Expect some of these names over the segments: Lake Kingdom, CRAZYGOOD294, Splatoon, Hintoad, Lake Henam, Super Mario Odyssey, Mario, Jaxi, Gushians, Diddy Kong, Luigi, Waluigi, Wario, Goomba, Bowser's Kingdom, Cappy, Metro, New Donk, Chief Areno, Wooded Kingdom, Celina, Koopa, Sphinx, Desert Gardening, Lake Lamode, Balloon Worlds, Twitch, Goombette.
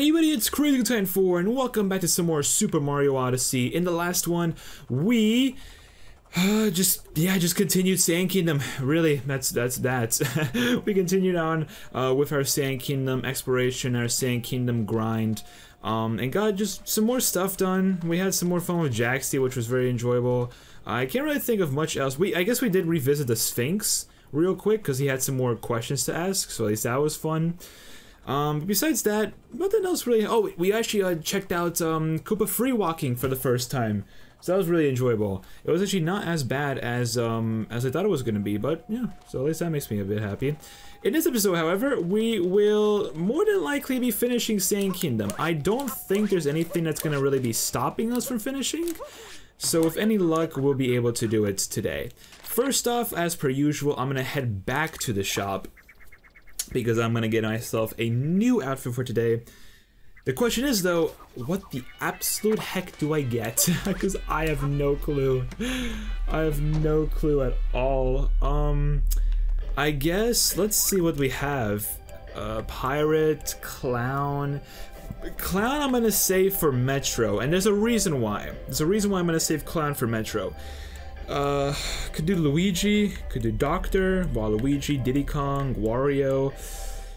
Hey everybody, it's CRAZYGOOD294 and welcome back to some more Super Mario Odyssey. In the last one, we just continued Sand Kingdom. Really, that's we continued on with our Sand Kingdom exploration, our Sand Kingdom grind, and got just some more stuff done. We had some more fun with Jaxi, which was very enjoyable. I can't really think of much else. I guess we did revisit the Sphinx real quick because he had some more questions to ask, so at least that was fun. Besides that, nothing else really. Oh, we actually checked out Koopa free walking for the first time, so that was really enjoyable. It was actually not as bad as I thought it was going to be, but yeah, so at least that makes me a bit happy. In this episode, however, we will more than likely be finishing Sand Kingdom. I don't think there's anything that's going to really be stopping us from finishing, so with any luck, we'll be able to do it today. First off, as per usual, I'm going to head back to the shop, because I'm gonna get myself a new outfit for today. The question is though, what the absolute heck do I get? Because I have no clue. I have no clue at all. I guess, let's see what we have. Pirate, clown. Clown I'm gonna save for Metro, and there's a reason why. There's a reason why I'm gonna save clown for Metro. Could do Luigi, could do Doctor, Waluigi, Diddy Kong, Wario,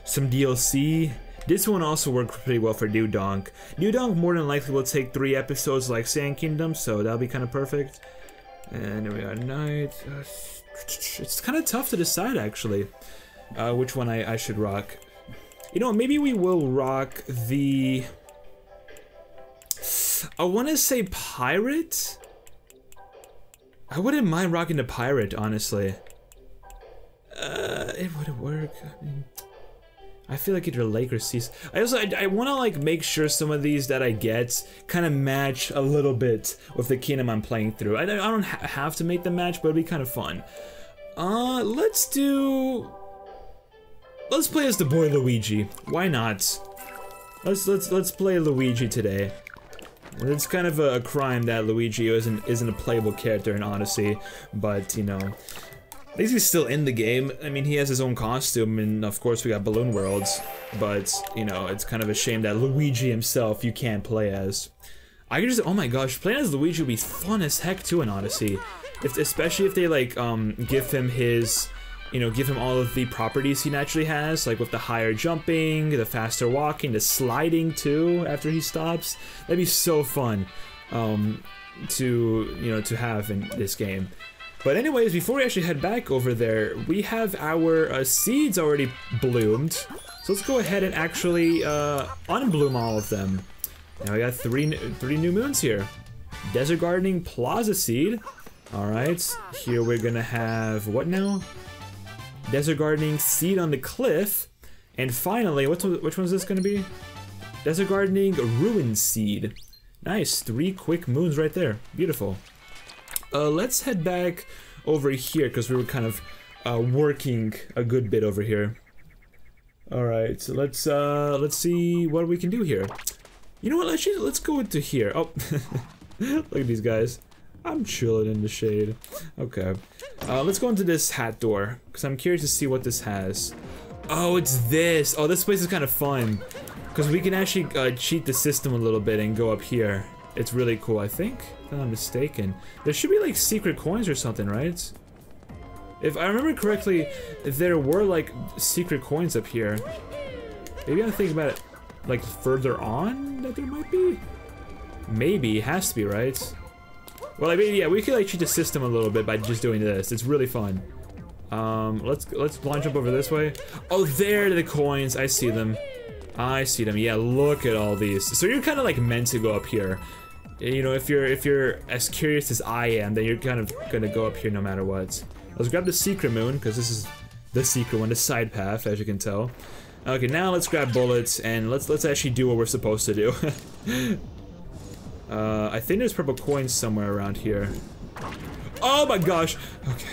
some DLC. This one also worked pretty well for New Donk. New Donk more than likely will take 3 episodes like Sand Kingdom, so that'll be kind of perfect. And here we are, Night. It's kind of tough to decide actually, which one I should rock. You know, maybe we will rock the... I want to say Pirate? I wouldn't mind rocking the pirate, honestly. It wouldn't work. I mean, I feel like either Lake or Seas. I want to like make sure some of these that I get kind of match a little bit with the kingdom I'm playing through. I don't have to make the match, but it'd be kind of fun. Let's play as the boy Luigi. Why not? Let's play Luigi today. It's kind of a crime that Luigi isn't a playable character in Odyssey, but you know, at least he's still in the game. I mean, he has his own costume, and of course we got Balloon Worlds, but you know, it's kind of a shame that Luigi himself you can't play as. I could just, oh my gosh, playing as Luigi would be fun as heck too in Odyssey, especially if they like give him his, you know, give him all of the properties he naturally has, like with the higher jumping, the faster walking, the sliding too after he stops. That'd be so fun to, you know, to have in this game. But anyways, before we actually head back over there, we have our seeds already bloomed. So let's go ahead and actually unbloom all of them. Now we got three new moons here. Desert Gardening Plaza Seed. All right, here we're gonna have what now? Desert Gardening, Seed on the Cliff, and finally, which one's this gonna be? Desert Gardening, Ruin Seed. Nice, 3 quick moons right there. Beautiful. Let's head back over here, because we were kind of working a good bit over here. Alright, so let's see what we can do here. You know what, let's go into here. Oh, look at these guys. I'm chilling in the shade. Okay. Let's go into this hat door, because I'm curious to see what this has. Oh, it's this! Oh, this place is kind of fun, because we can actually cheat the system a little bit and go up here. It's really cool, I think, if I'm not mistaken. There should be, like, secret coins or something, right? If I remember correctly, there were, like, secret coins up here. Maybe I'll think about it, like, further on that there might be? Maybe, it has to be, right? Well, I mean, yeah, we could like cheat the system a little bit by just doing this. It's really fun. Let's launch up over this way. Oh, there are the coins. I see them. I see them. Yeah, look at all these. So you're kind of like meant to go up here. You know, if you're as curious as I am, then you're kind of gonna go up here no matter what. Let's grab the secret moon, because this is the secret one, the side path, as you can tell. Okay, now let's grab bullets and let's actually do what we're supposed to do. I think there's purple coins somewhere around here. Oh my gosh! Okay.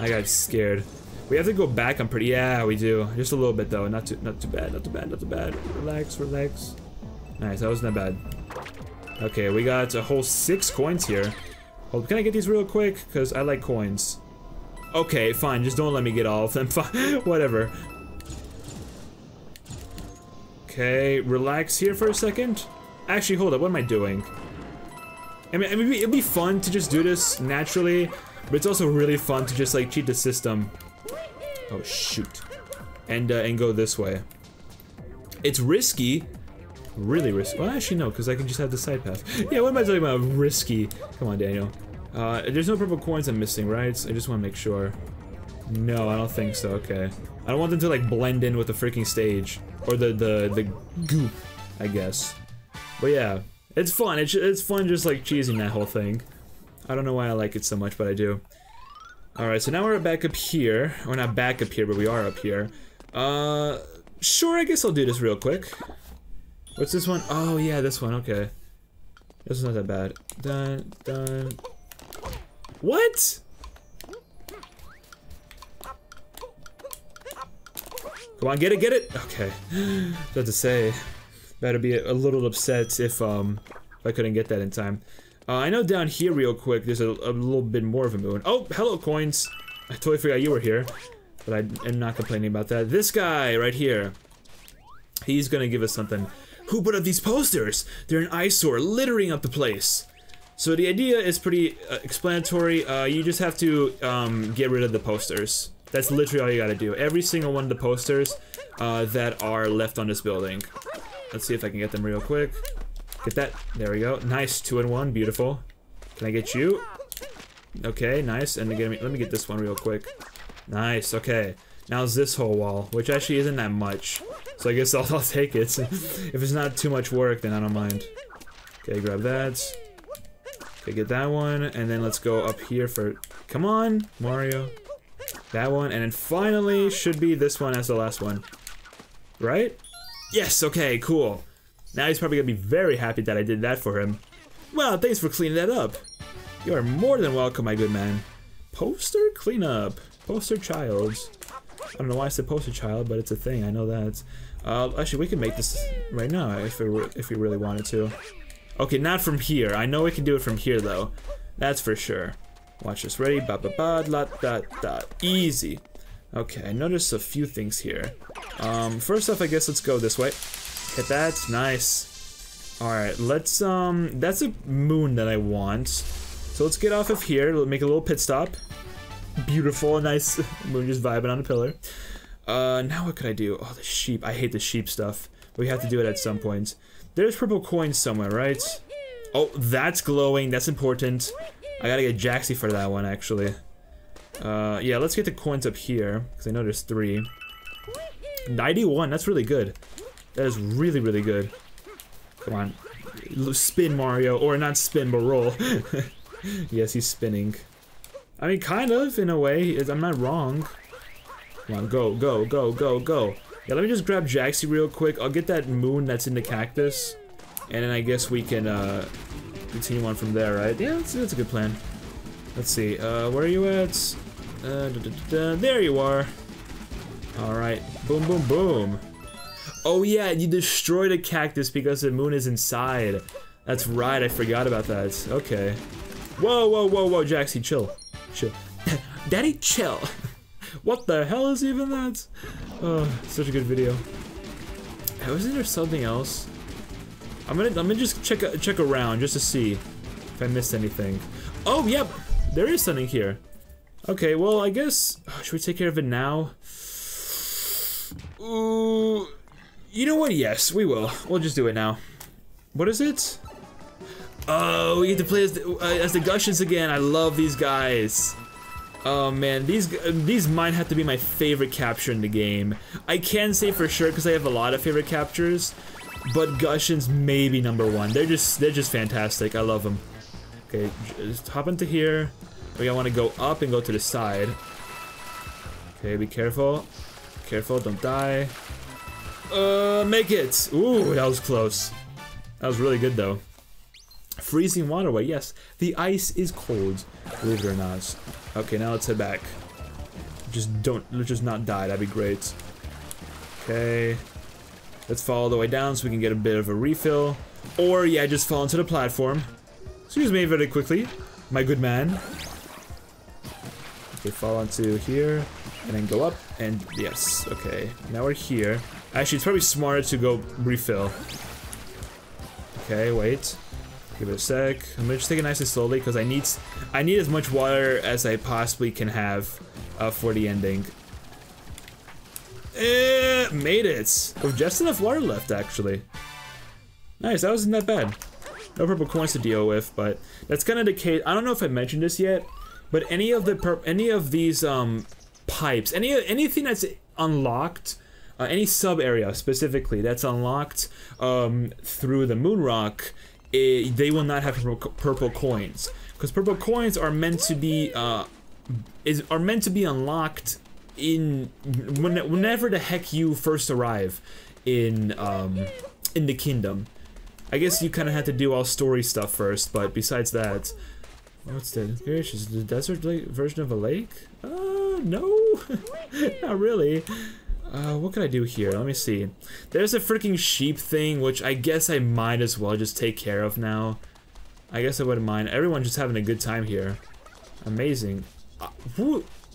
I got scared. We have to go back, I'm pretty- yeah, we do. Just a little bit though, not too bad. Relax. Nice, that wasn't that bad. Okay, we got a whole 6 coins here. Oh, can I get these real quick? Because I like coins. Okay, fine, just don't let me get all of them, whatever. Okay, relax here for a second. Actually, hold up, what am I doing? I mean, it'd be fun to just do this naturally, but it's also really fun to just like cheat the system. Oh shoot. And go this way. It's risky. Really risky. Well, actually no, because I can just have the side path. Yeah, what am I talking about? Risky. Come on, Daniel. There's no purple coins I'm missing, right? I just want to make sure. No, I don't think so. Okay. I don't want them to like blend in with the freaking stage or the goop, I guess. But yeah, it's fun. It's fun just like cheesing that whole thing. I don't know why I like it so much, but I do. All right, so now we're back up here. We're not back up here, but we are up here. Sure, I guess I'll do this real quick. What's this one? Oh yeah, this one. Okay, this is not that bad. Dun dun. What? Come on, get it, get it! Okay. About to say, that'd be a little upset if I couldn't get that in time. I know down here real quick, there's a little bit more of a moon. Oh, hello coins! I totally forgot you were here, but I am not complaining about that. This guy right here, he's gonna give us something. Who put up these posters? They're an eyesore, littering up the place. So the idea is pretty explanatory. You just have to get rid of the posters. That's literally all you gotta do. Every single one of the posters that are left on this building. Let's see if I can get them real quick. Get that. There we go. Nice. 2 in 1. Beautiful. Can I get you? Okay, nice. And again, let me get this one real quick. Nice. Okay. Now it's this whole wall, which actually isn't that much. So I guess I'll take it. If it's not too much work, then I don't mind. Okay, grab that. Okay, get that one. And then let's go up here for... Come on, Mario. That one, and then finally should be this one as the last one. Right? Yes, okay, cool. Now he's probably gonna be very happy that I did that for him. Well, thanks for cleaning that up. You are more than welcome, my good man. Poster cleanup. Poster child. I don't know why I said poster child, but it's a thing, I know that. Actually, we could make this right now if we really wanted to. Okay, not from here. I know we can do it from here, though. That's for sure. Watch this, ready, ba ba ba, la da da, easy. Okay, I noticed a few things here. First off, I guess let's go this way. Hit that, nice. Alright, let's, that's a moon that I want. So let's get off of here, we'll make a little pit stop. Beautiful, nice moon just vibing on the pillar. Now what could I do? Oh, the sheep, I hate the sheep stuff. We have to do it at some point. There's purple coins somewhere, right? Oh, that's glowing, that's important. I gotta get Jaxi for that one, actually. Yeah, let's get the coins up here, because I know there's 3. 91, that's really good. That is really, really good. Come on. Spin, Mario. Or not spin, but roll. Yes, he's spinning. I mean, kind of, in a way. I'm not wrong. Come on, go, go, go, go, go. Yeah, let me just grab Jaxi real quick. I'll get that moon that's in the cactus. And then I guess we can, continue on from there, right? Yeah, that's a good plan. Let's see, where are you at? There you are. Alright, boom, boom, boom. Oh yeah, you destroyed a cactus because the moon is inside. That's right, I forgot about that. Okay. Whoa, whoa, whoa, whoa, Jaxi, chill. Chill. Daddy, chill. What the hell is even that? Oh, such a good video. Hey, wasn't there something else? I'm gonna just check around just to see if I missed anything. Oh, yep, there is something here. Okay, well, I guess should we take care of it now? Ooh, you know what? Yes, we will. We'll just do it now. What is it? Oh, we get to play as the Gushians again. I love these guys. Oh man, these might have to be my favorite capture in the game. I can say for sure because I have a lot of favorite captures. But Gushians maybe #1. They're just fantastic. I love them. Okay, just hop into here. We want to go up and go to the side. Okay, be careful. Careful, don't die. Make it. Ooh, that was close. That was really good though. Freezing waterway. Yes, the ice is cold. Believe it or not. Okay, now let's head back. Let's just not die. That'd be great. Okay. Let's follow the way down so we can get a bit of a refill. Or, yeah, just fall into the platform. Excuse me very quickly, my good man. Okay, fall onto here, and then go up, and yes, okay. Now we're here. Actually, it's probably smarter to go refill. Okay, wait. Give it a sec. I'm gonna just take it nice and slowly because I need as much water as I possibly can have for the ending. Made it! With just enough water left, actually. Nice, that wasn't that bad. No purple coins to deal with, but that's kind of the case. I don't know if I mentioned this yet, but any of these pipes, anything that's unlocked, any sub area specifically that's unlocked through the moon rock, they will not have purple coins, because purple coins are meant to be are meant to be unlocked in whenever the heck you first arrive in the kingdom. I guess you kind of had to do all story stuff first, but besides that, what's that? Is the desert lake version of a lake? No, not really. What can I do here? Let me see. There's a freaking sheep thing, which I guess I might as well just take care of now. I guess I wouldn't mind. Everyone's just having a good time here. Amazing.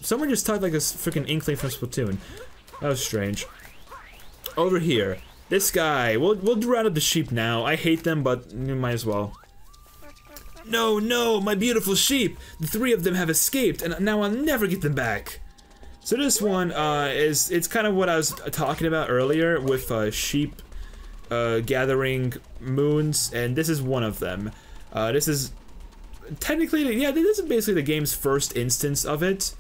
Someone just talked like a freaking inkling from Splatoon. That was strange. Over here. This guy, we'll round up the sheep now. I hate them, but we might as well. No, no, my beautiful sheep! The three of them have escaped, and now I'll never get them back! So this one, it's kind of what I was talking about earlier with, sheep, gathering moons, and this is one of them. This is technically, yeah, this is basically the game's first instance of it,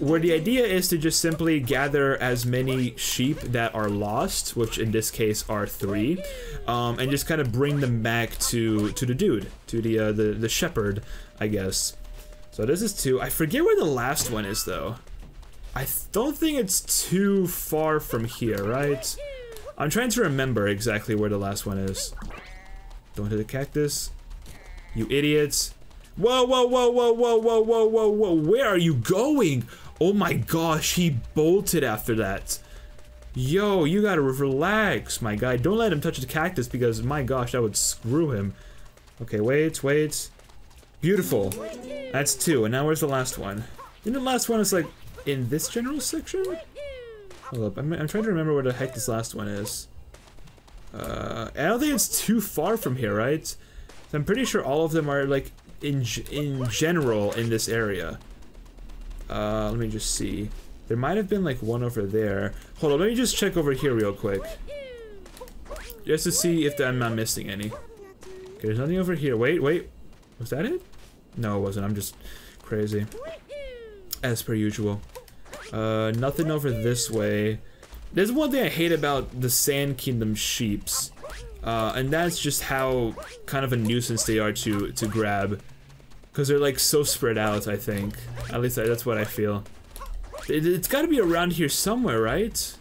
where the idea is to just simply gather as many sheep that are lost, which in this case are three, and just kind of bring them back to the dude, to the shepherd, I guess. So this is two. I forget where the last one is though. I don't think it's too far from here, right? I'm trying to remember exactly where the last one is. Don't hit the cactus, you idiots. Whoa, whoa, whoa, whoa, whoa, whoa, whoa, whoa, whoa, where are you going? Oh my gosh, he bolted after that. Yo, you gotta relax, my guy. Don't let him touch the cactus because, my gosh, that would screw him. Okay, wait, wait. Beautiful. That's two, and now where's the last one? Then the last one is like, in this general section? Hold up, I'm trying to remember where the heck this last one is. I don't think it's too far from here, right? So I'm pretty sure all of them are like, in general in this area. Let me just see. There might have been like one over there. Hold on, let me just check over here real quick. Just to see if I'm not missing any. Okay, there's nothing over here. Wait, wait. Was that it? No, it wasn't. I'm just crazy. As per usual. Nothing over this way. There's one thing I hate about the Sand Kingdom sheeps. And that's just how kind of a nuisance they are to grab. Because they're like so spread out, I think. At least that's what I feel. It's gotta be around here somewhere, right?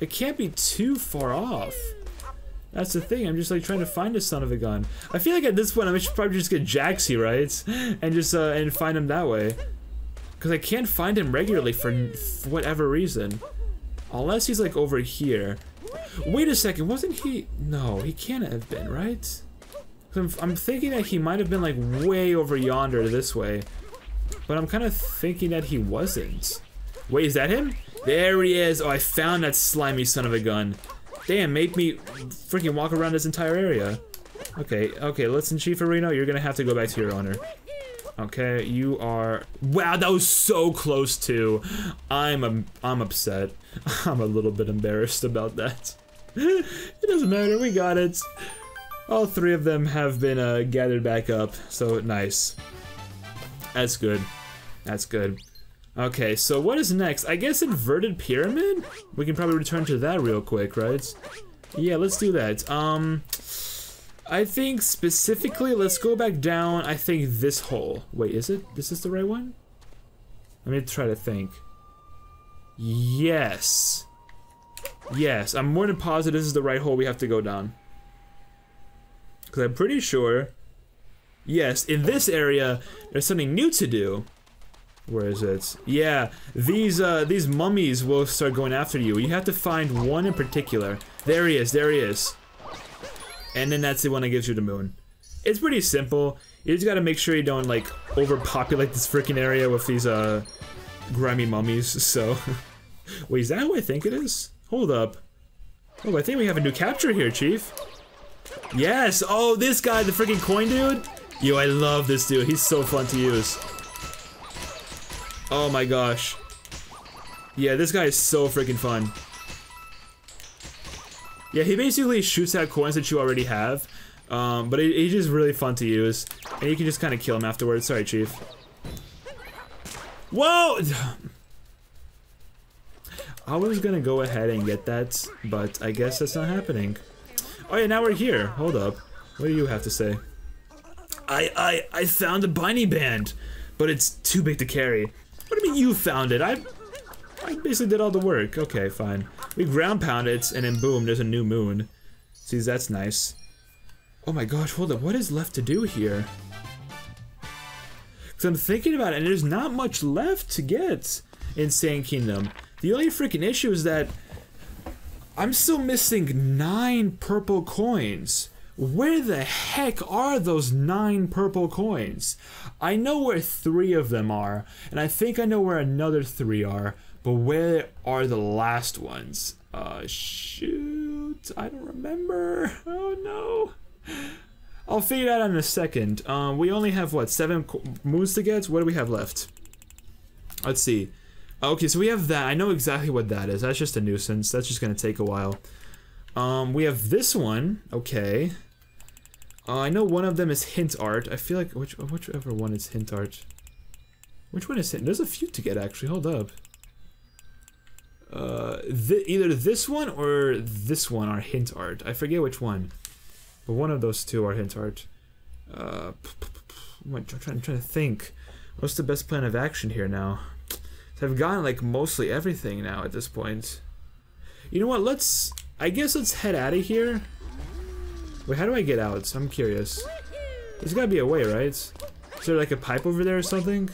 It can't be too far off. That's the thing, I'm just like trying to find a son of a gun. I feel like at this point I should probably just get Jaxi, right? And just, and find him that way. Because I can't find him regularly for whatever reason. Unless he's like over here. Wait a second, wasn't he? No, he can't have been, right? I'm thinking that he might have been like way over yonder this way. But I'm kind of thinking that he wasn't. Wait, is that him? There he is! Oh, I found that slimy son of a gun. Damn, made me freaking walk around this entire area. Okay, okay, listen, Chief Areno, you're gonna have to go back to your owner. Okay, you are... Wow, that was so close to... I'm upset. I'm a little bit embarrassed about that. It doesn't matter, we got it. All three of them have been gathered back up, so nice. That's good. That's good. Okay, so what is next? I guess inverted pyramid? We can probably return to that real quick, right? Yeah, let's do that. I think specifically, let's go back down, I think this hole. Wait, is it? This is the right one? Let me try to think. Yes. Yes, I'm more than positive this is the right hole we have to go down. Because I'm pretty sure... Yes, in this area, there's something new to do. Where is it? Yeah, these mummies will start going after you. You have to find one in particular. There he is, there he is. And then that's the one that gives you the moon. It's pretty simple. You just gotta make sure you don't like overpopulate this freaking area with these grimy mummies. So, wait, is that who I think it is? Hold up. Oh, I think we have a new capture here, Chief. Yes! Oh, this guy, the freaking coin dude? Yo, I love this dude. He's so fun to use. Oh my gosh. Yeah, this guy is so freaking fun. Yeah, he basically shoots out coins that you already have. But he's just really fun to use. And you can just kind of kill him afterwards. Sorry, Chief. Whoa! I was gonna go ahead and get that, but I guess that's not happening. Oh yeah, now we're here. Hold up. What do you have to say? I found a binding band, but it's too big to carry. What do you mean you found it? I basically did all the work. Okay, fine. We ground pound it, and then boom, there's a new moon. See, that's nice. Oh my gosh, hold up. What is left to do here? Because I'm thinking about it, and there's not much left to get in Sand Kingdom. The only freaking issue is that I'm still missing 9 purple coins. Where the heck are those 9 purple coins? I know where 3 of them are, and I think I know where another 3 are, but where are the last ones? Shoot, I don't remember. Oh no. I'll figure it out in a second. We only have, what, 7 moons to get? What do we have left? Let's see. Okay, so we have that. I know exactly what that is. That's just a nuisance. That's just gonna take a while. We have this one. Okay. I know one of them is hint art. I feel like whichever one is hint art. Which one is hint? There's a few to get actually. Hold up. Either this one or this one are hint art. I forget which one, but one of those two are hint art. I'm trying to think. What's the best plan of action here now? So I've gotten like mostly everything now at this point. You know what, I guess let's head out of here. Wait, how do I get out? I'm curious. There's gotta be a way, right? Is there like a pipe over there or something?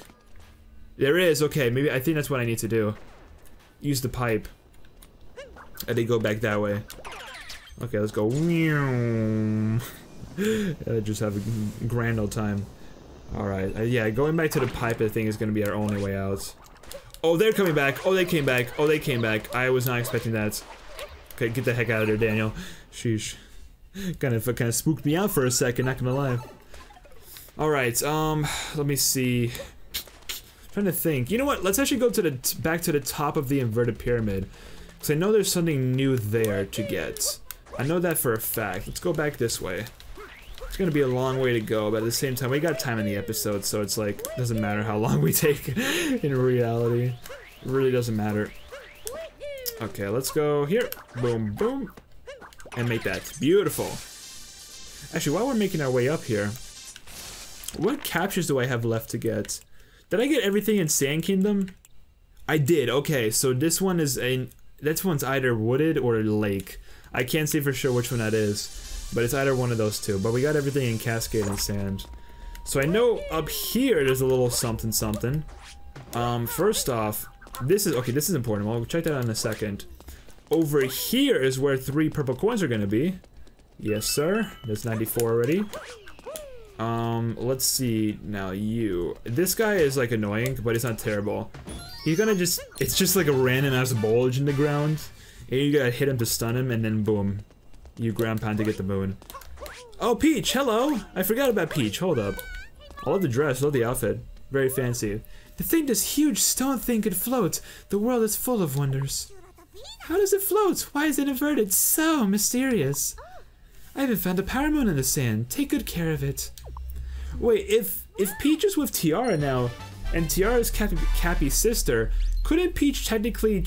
There is, okay, maybe I think that's what I need to do. Use the pipe. I did go back that way. Okay, let's go. Just have a grand old time. Alright, yeah, going back to the pipe I think is gonna be our only way out. Oh, they're coming back. Oh, they came back. Oh, they came back. I was not expecting that. Okay, get the heck out of there, Daniel. Sheesh. Kind of spooked me out for a second, not gonna lie. Alright, let me see. I'm trying to think. You know what? Let's actually go to the back to the top of the inverted pyramid. Because I know there's something new there to get. I know that for a fact. Let's go back this way. It's gonna be a long way to go, but at the same time, we got time in the episode, so it's like, doesn't matter how long we take in reality. It really doesn't matter. Okay, let's go here. Boom, boom. And make that. Beautiful. Actually, while we're making our way up here, what captures do I have left to get? Did I get everything in Sand Kingdom? I did, okay, so this one is this one's either wooded or lake. I can't say for sure which one that is. But it's either one of those two. But we got everything in Cascade and Sand. So I know up here there's a little something something. First off, this is... Okay, this is important. We'll check that out in a second. Over here is where 3 purple coins are gonna be. Yes, sir. There's 94 already. Let's see. Now you... This guy is, like, annoying, but it's not terrible. He's gonna just... It's just like a random-ass bulge in the ground. And you gotta hit him to stun him, and then boom. You ground pound to get the moon. Oh, Peach, hello! I forgot about Peach, hold up. I love the dress, I love the outfit. Very fancy. To think this huge stone thing could float. The world is full of wonders. How does it float? Why is it inverted? So mysterious. I even found a power moon in the sand. Take good care of it. Wait, if Peach is with Tiara now, and Tiara is Cappy's sister, couldn't Peach technically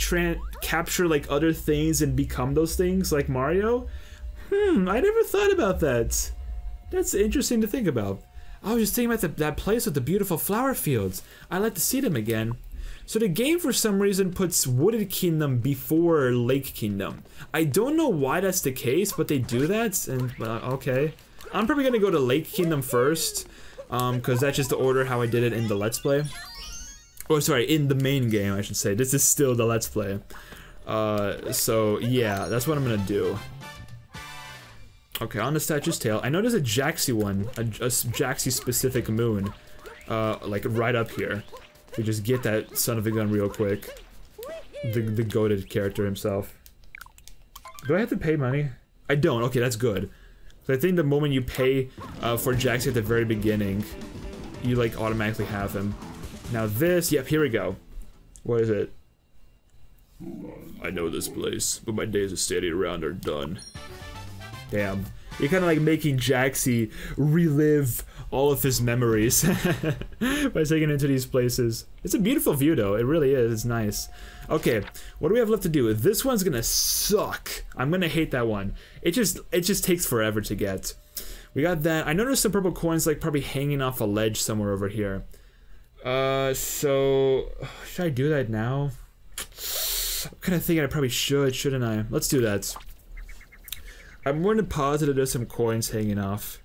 capture like other things and become those things like Mario? I never thought about that. That's interesting to think about. I was just thinking about that place with the beautiful flower fields. I'd like to see them again. So the game for some reason puts Wooded Kingdom before Lake Kingdom. I don't know why that's the case, but they do that, and, okay. I'm probably gonna go to Lake Kingdom first, because that's just the order how I did it in the Let's Play. Oh, sorry, in the main game, I should say. This is still the Let's Play. So, yeah, that's what I'm gonna do. Okay, on the statue's tail. I know there's a Jaxi one, a Jaxi-specific moon, like right up here. We just get that son of a gun real quick. The goated character himself. Do I have to pay money? I don't. Okay, that's good. So I think the moment you pay for Jaxi at the very beginning, you like automatically have him. Now this, yep, here we go. What is it? I know this place, but my days of standing around are done. Damn. You're kind of like making Jaxi relive all of his memories by taking into these places. It's a beautiful view though, it really is, it's nice. Okay, what do we have left to do? This one's gonna suck. I'm gonna hate that one. It just takes forever to get. We got that. I noticed some purple coins like probably hanging off a ledge somewhere over here. So should I do that now? I'm kind of thinking I probably should, shouldn't I? Let's do that. I'm going to posit there's some coins hanging off.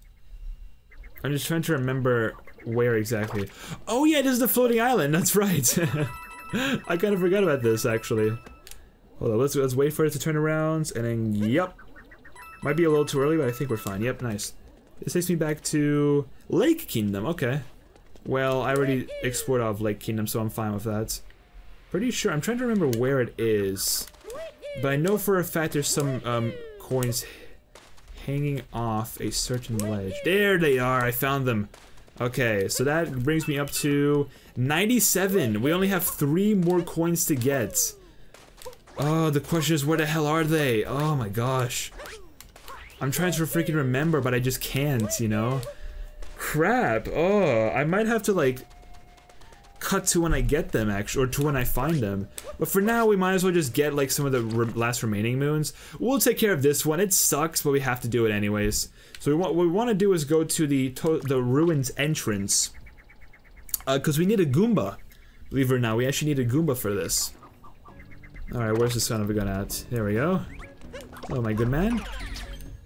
I'm just trying to remember where exactly. Oh yeah, this is the floating island, that's right. I kind of forgot about this actually. Hold on, let's wait for it to turn around and then, yep. Might be a little too early, but I think we're fine. Yep, nice. This takes me back to Lake Kingdom, okay. Well, I already explored out of Lake Kingdom, so I'm fine with that. Pretty sure, I'm trying to remember where it is. But I know for a fact there's some coins hanging off a certain ledge. There they are, I found them. Okay, so that brings me up to 97. We only have 3 more coins to get. Oh, the question is where the hell are they? Oh my gosh. I'm trying to freaking remember, but I just can't, you know? Crap, oh, I might have to like cut to when I get them actually, or to when I find them. But for now, we might as well just get like some of the last remaining moons. We'll take care of this one. It sucks, but we have to do it anyways. So what we want to do is go to the ruins entrance. Because we need a Goomba. Believe it or not, we actually need a Goomba for this. Alright, where's the son of a gun at? There we go. Oh my good man.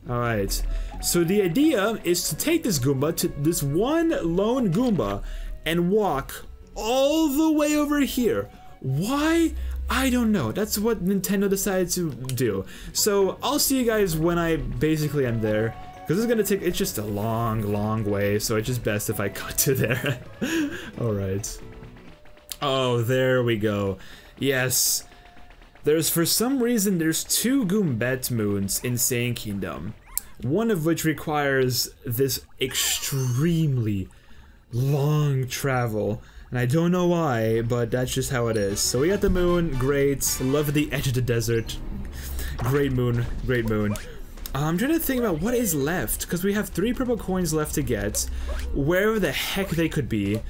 Alright. So the idea is to take this Goomba, to this one lone Goomba, and walk all the way over here. Why? I don't know. That's what Nintendo decided to do. So I'll see you guys when I basically am there, because it's gonna take, it's just a long way, so it's just best if I cut to there. Alright. Oh, there we go. Yes. There's, for some reason, there's 2 Goombette moons in Sand Kingdom. One of which requires this extremely long travel. And I don't know why, but that's just how it is. So we got the moon, great. Love the edge of the desert. Great moon, great moon. I'm trying to think about what is left, because we have 3 purple coins left to get. Wherever the heck they could be.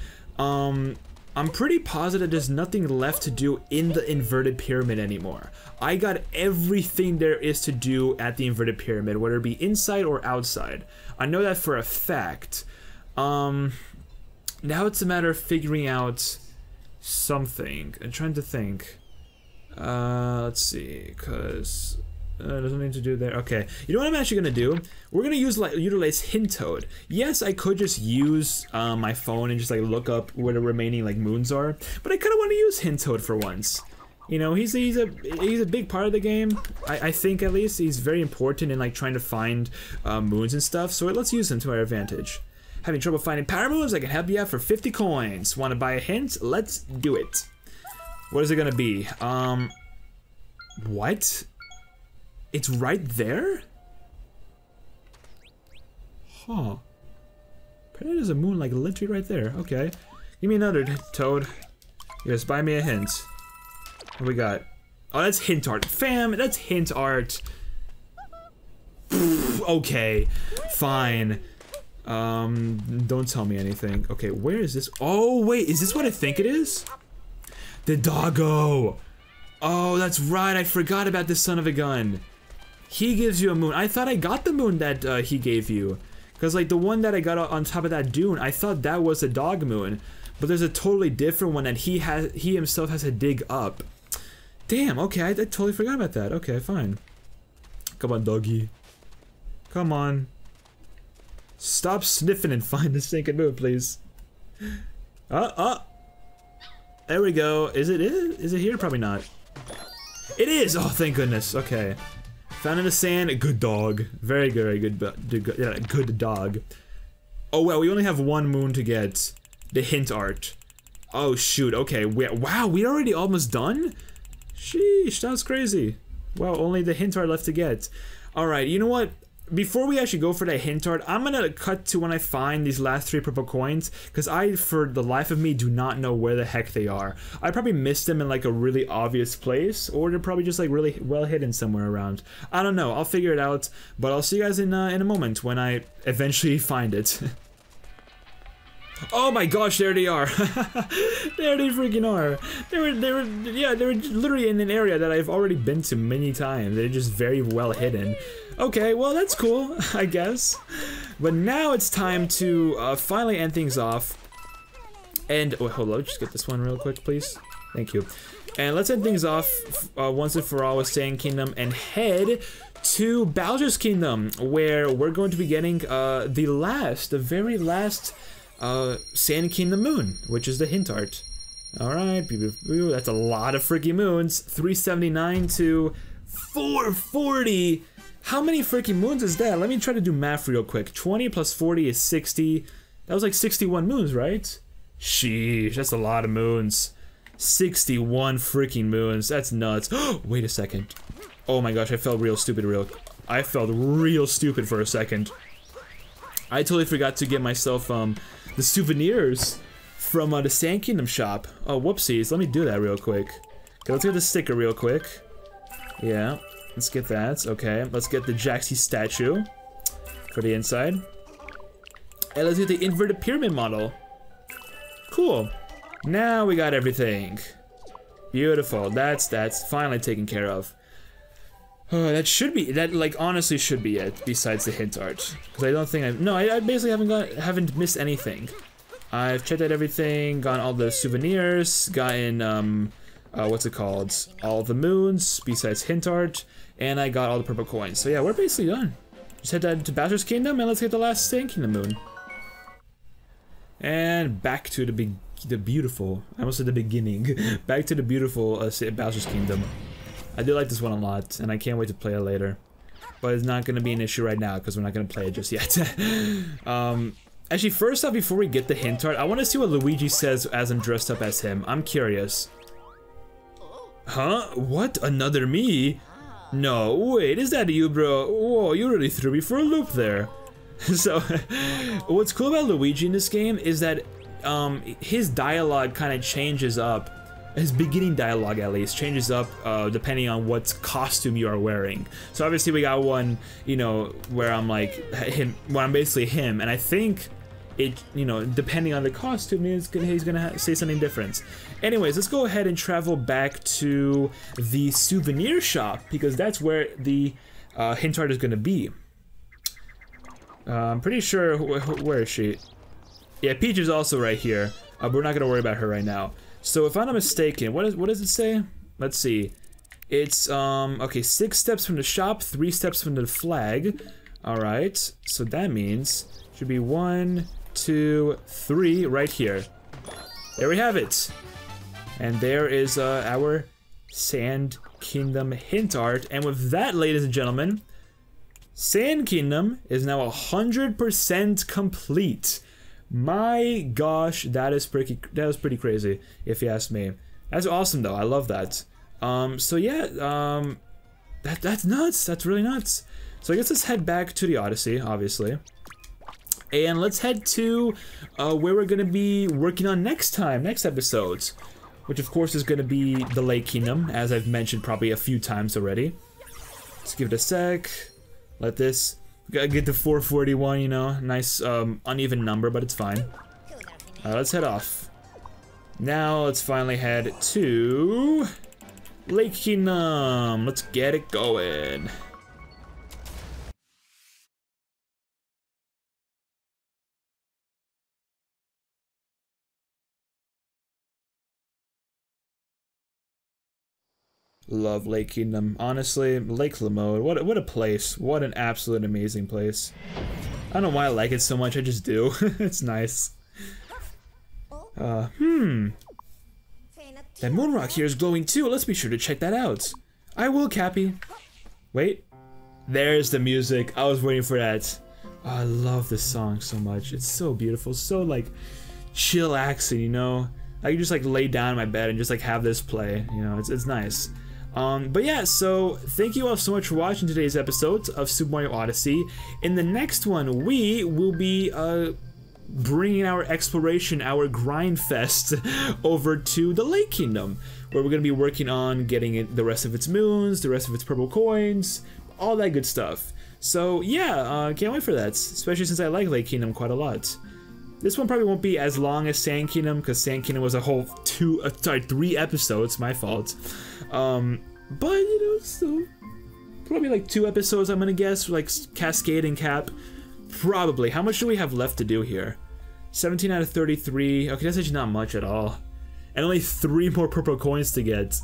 I'm pretty positive there's nothing left to do in the inverted pyramid anymore. I got everything there is to do at the inverted pyramid, whether it be inside or outside. I know that for a fact. Now it's a matter of figuring out something. I'm trying to think. Let's see, because there's nothing to do there. Okay, you know what I'm actually gonna do? We're gonna utilize Hintoad. Yes, I could just use my phone and just like look up where the remaining like moons are, but I kind of want to use Hintoad for once. You know, he's a big part of the game. I think at least he's very important in like trying to find moons and stuff. So let's use him to our advantage. Having trouble finding power moves? I can help you out for 50 coins. Want to buy a hint? Let's do it. What is it gonna be? What? It's right there? Huh. Apparently there's a moon like literally right there. Okay. Give me another Toad. Yes, buy me a hint. What we got? Oh, that's hint art. Fam, that's hint art. Okay. Fine. Don't tell me anything. Okay, where is this? Oh, wait, is this what I think it is? The doggo! Oh, that's right, I forgot about this son of a gun. He gives you a moon. I thought I got the moon that he gave you. Because, like, the one that I got on top of that dune, I thought that was a dog moon. But there's a totally different one that he himself has to dig up. Damn, okay, I totally forgot about that. Okay, fine. Come on, doggy. Come on. Stop sniffing and find the stinking moon, please. There we go. Is it here? Probably not. It is! Oh, thank goodness. Okay. Found in the sand. Good dog. Very, very good, yeah, good dog. Oh, well, we only have 1 moon to get. The hint art. Oh, shoot. Okay. Wow, we already almost done? Sheesh, that was crazy. Well, only the hint art left to get. Alright, you know what? Before we actually go for that hint art, I'm gonna cut to when I find these last three purple coins, because I, for the life of me, do not know where the heck they are. I probably missed them in like a really obvious place, or they're probably just like really well hidden somewhere around. I don't know, I'll figure it out, but I'll see you guys in a moment when I eventually find it. Oh my gosh, there they are. There they freaking are. They were literally in an area that I've already been to many times. They're just very well hidden. Okay, well that's cool, I guess. But now it's time to finally end things off. And, oh, hold on, let's just get this one real quick, please. Thank you. And let's end things off once and for all with Sand Kingdom and head to Bowser's Kingdom, where we're going to be getting the very last Sand Kingdom moon, which is the hint art. Alright, that's a lot of freaking moons. 379 to 440. How many freaking moons is that? Let me try to do math real quick. 20 plus 40 is 60. That was like 61 moons, right? Sheesh, that's a lot of moons. 61 freaking moons. That's nuts. Wait a second. Oh my gosh, I felt real stupid for a second. I totally forgot to get myself the souvenirs from the Sand Kingdom shop. Oh, whoopsies, let me do that real quick. Okay, let's get the sticker real quick. Yeah, let's get that. Okay, let's get the Jaxi statue for the inside. And let's get the inverted pyramid model. Cool. Now we got everything. Beautiful. That's finally taken care of. Oh, that honestly should be it, besides the hint art. Because I don't think I basically haven't missed anything. I've checked out everything, gotten all the souvenirs, gotten, what's it called? All the moons, besides hint art, and I got all the purple coins. So yeah, we're basically done. Just head down to Bowser's Kingdom, and let's get the last Sand Kingdom moon. And back to the beautiful, I almost said the beginning, back to the beautiful Bowser's Kingdom. I do like this one a lot, and I can't wait to play it later. But it's not going to be an issue right now, because we're not going to play it just yet. Actually, first off, before we get the hint art, I want to see what Luigi says as I'm dressed up as him. I'm curious. Huh? What? Another me? No, wait, is that you, bro? Whoa, you really threw me for a loop there. So, what's cool about Luigi in this game is that his dialogue kind of changes up. His beginning dialogue, at least, changes up depending on what costume you are wearing. So obviously we got one, you know, where I'm like him, where I'm basically him, and I think it, you know, depending on the costume, he's gonna say something different. Anyways, let's go ahead and travel back to the souvenir shop because that's where the hint art is gonna be. I'm pretty sure. Where is she? Yeah, Peach is also right here. But we're not gonna worry about her right now. So if I'm not mistaken, what does it say? Let's see. It's, okay, 6 steps from the shop, 3 steps from the flag. Alright, so that means it should be 1, 2, 3 right here. There we have it. And there is our Sand Kingdom hint art. And with that, ladies and gentlemen, Sand Kingdom is now 100% complete. My gosh, that is pretty crazy, if you ask me. That's awesome though, I love that. So yeah, that's nuts, that's really nuts. So I guess let's head back to the Odyssey, obviously. And let's head to where we're gonna be working on next time, next episode. Which of course is gonna be the Lake Kingdom, as I've mentioned probably a few times already. Let's give it a sec, let this... Gotta get to 441, you know, nice uneven number, but it's fine. Let's head off. Now let's finally head to Lake Henam. Let's get it going. Love Lake Kingdom. Honestly, Lake Lamode, what a place. What an absolute amazing place. I don't know why I like it so much, I just do. It's nice. That moon rock here is glowing too, let's be sure to check that out. I will, Cappy. Wait. There's the music, I was waiting for that. Oh, I love this song so much, it's so beautiful, so like, chillaxing, you know? I can just like lay down in my bed and just like have this play, you know, it's nice. But yeah, so thank you all so much for watching today's episode of Super Mario Odyssey. In the next one, we will be bringing our exploration, our grind fest, over to the Lake Kingdom, where we're going to be working on getting it, the rest of its moons, the rest of its purple coins, all that good stuff. So yeah, can't wait for that, especially since I like Lake Kingdom quite a lot. This one probably won't be as long as Sand Kingdom, because Sand Kingdom was a whole three episodes, my fault. But, you know, so probably like 2 episodes, I'm gonna guess, like Cascade and Cap. Probably. How much do we have left to do here? 17 out of 33. Okay, that's actually not much at all. And only 3 more purple coins to get.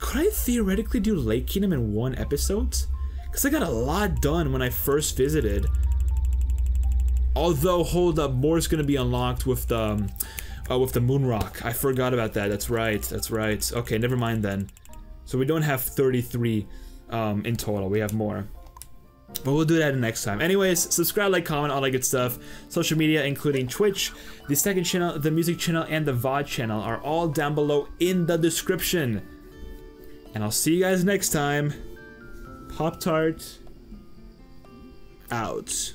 Could I theoretically do Lake Kingdom in 1 episode? Because I got a lot done when I first visited. Although, hold up, more is going to be unlocked with the moon rock. I forgot about that. That's right. That's right. Okay, never mind then. So we don't have 33 in total. We have more. But we'll do that next time. Anyways, subscribe, like, comment, all that good stuff. Social media, including Twitch, the second channel, the music channel, and the VOD channel are all down below in the description. And I'll see you guys next time. Pop-Tart out.